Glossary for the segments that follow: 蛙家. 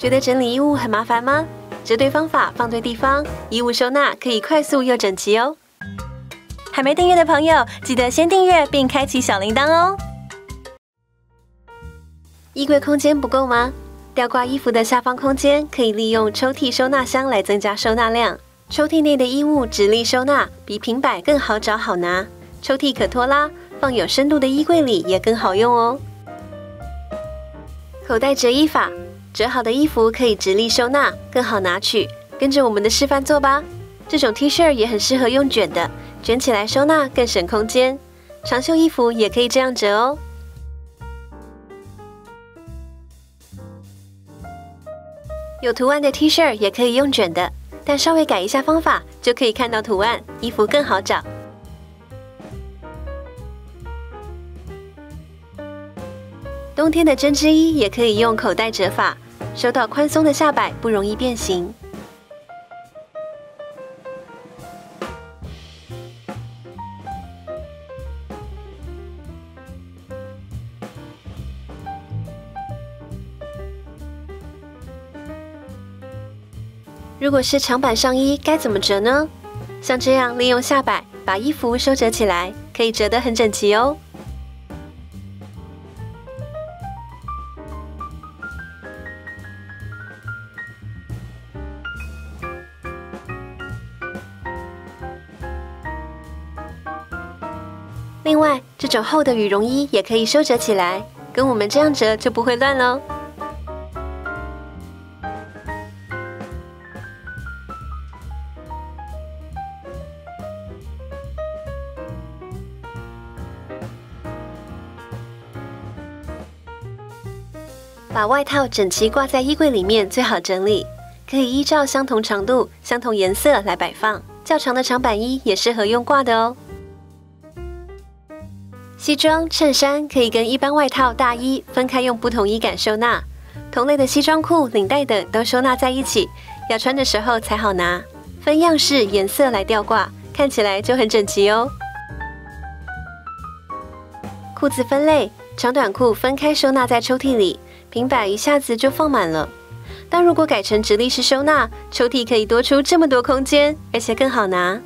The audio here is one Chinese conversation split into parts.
觉得整理衣物很麻烦吗？这对方法放对地方，衣物收纳可以快速又整齐哦。还没订阅的朋友，记得先订阅并开启小铃铛哦。衣柜空间不够吗？吊挂衣服的下方空间可以利用抽屉收纳箱来增加收纳量。抽屉内的衣物直立收纳，比平摆更好找好拿。抽屉可拖拉，放有深度的衣柜里也更好用哦。口袋折衣法。 折好的衣服可以直立收纳，更好拿取。跟着我们的示范做吧。这种 T 恤也很适合用卷的，卷起来收纳更省空间。长袖衣服也可以这样折哦。有图案的 T 恤也可以用卷的，但稍微改一下方法，就可以看到图案，衣服更好找。 冬天的针织衣也可以用口袋折法，收到宽松的下摆不容易变形。如果是长版上衣，该怎么折呢？像这样利用下摆把衣服收折起来，可以折得很整齐哦。 另外，这种厚的羽绒衣也可以收折起来，跟我们这样折就不会乱喽。把外套整齐挂在衣柜里面最好整理，可以依照相同长度、相同颜色来摆放。较长的长版衣也适合用挂的哦。 西装、衬衫可以跟一般外套、大衣分开用不同衣杆收纳，同类的西装裤、领带等都收纳在一起，要穿的时候才好拿。分样式、颜色来吊挂，看起来就很整齐哦。裤子分类，长短裤分开收纳在抽屉里，平摆一下子就放满了。但如果改成直立式收纳，抽屉可以多出这么多空间，而且更好拿。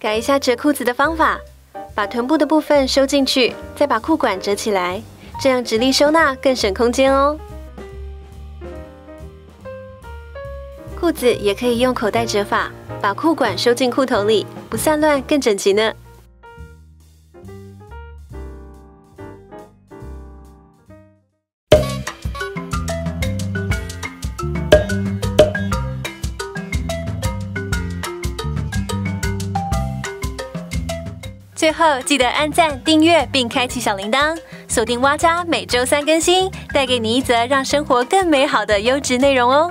改一下折裤子的方法。 把臀部的部分收进去，再把裤管折起来，这样直立收纳更省空间哦。裤子也可以用口袋折法，把裤管收进裤头里，不散乱更整齐呢。最后记得按赞、订阅并开启小铃铛，锁定蛙家每周三更新，带给你一则让生活更美好的优质内容哦。